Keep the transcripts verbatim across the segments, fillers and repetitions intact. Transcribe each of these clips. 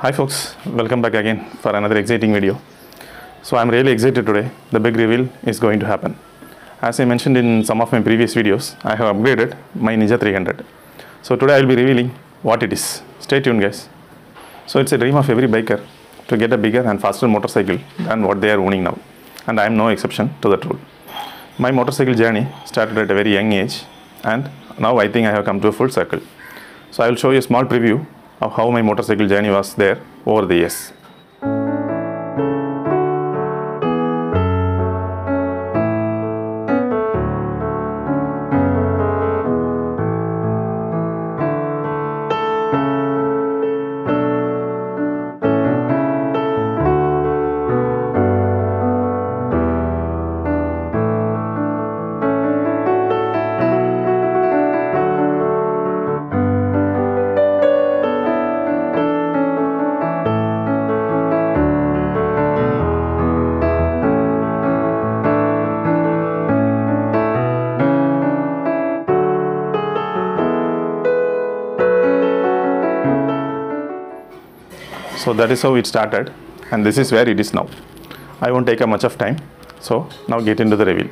Hi folks, welcome back again for another exciting video. So I'm really excited today, the big reveal is going to happen. As I mentioned in some of my previous videos, I have upgraded my Ninja three hundred. So today I'll be revealing what it is. Stay tuned guys. So it's a dream of every biker to get a bigger and faster motorcycle than what they are owning now. And I am no exception to that rule. My motorcycle journey started at a very young age and now I think I have come to a full circle. So I will show you a small preview of how my motorcycle journey was there over the years. So that is how it started and this is where it is now. I won't take up much of time, so now get into the reveal.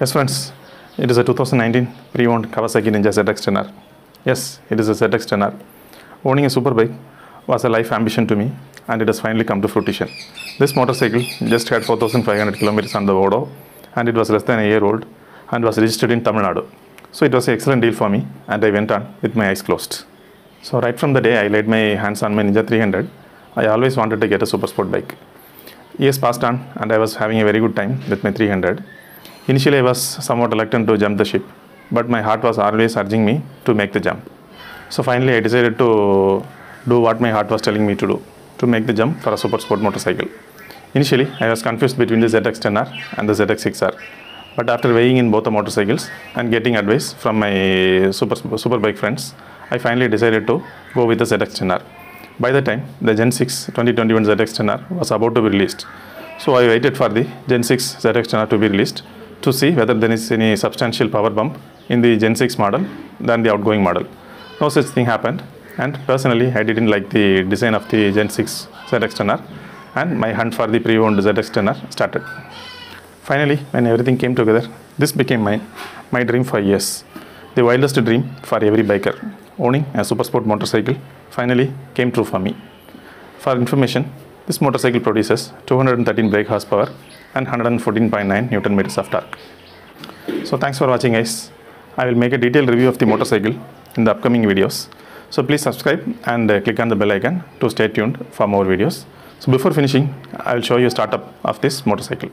Yes friends, it is a two thousand nineteen pre-owned Kawasaki Ninja Z X ten R. Yes, it is a Z X ten R. Owning a superbike was a life ambition to me and it has finally come to fruition. This motorcycle just had four thousand five hundred kilometers on the odometer and it was less than a year old and was registered in Tamil Nadu. So it was an excellent deal for me and I went on with my eyes closed. So right from the day I laid my hands on my Ninja three hundred, I always wanted to get a super sport bike. Years passed on and I was having a very good time with my three hundred. Initially, I was somewhat reluctant to jump the ship, but my heart was always urging me to make the jump. So finally, I decided to do what my heart was telling me to do, to make the jump for a super sport motorcycle. Initially, I was confused between the Z X ten R and the Z X six R, but after weighing in both the motorcycles and getting advice from my super, super bike friends, I finally decided to go with the Z X ten R. By the time, the Gen six twenty twenty-one Z X ten R was about to be released, so I waited for the Gen six Z X ten R to be released, to see whether there is any substantial power bump in the Gen six model than the outgoing model. No such thing happened and personally I didn't like the design of the Gen six Z X ten R and my hunt for the pre-owned Z X ten R started. Finally, when everything came together, this became my, my dream for years. The wildest dream for every biker, owning a supersport motorcycle, finally came true for me. For information, this motorcycle produces two hundred thirteen brake horsepower and one hundred fourteen point nine Newton meters of torque. So thanks for watching guys. I will make a detailed review of the motorcycle in the upcoming videos. So please subscribe and click on the bell icon to stay tuned for more videos. So before finishing, I will show you a startup of this motorcycle.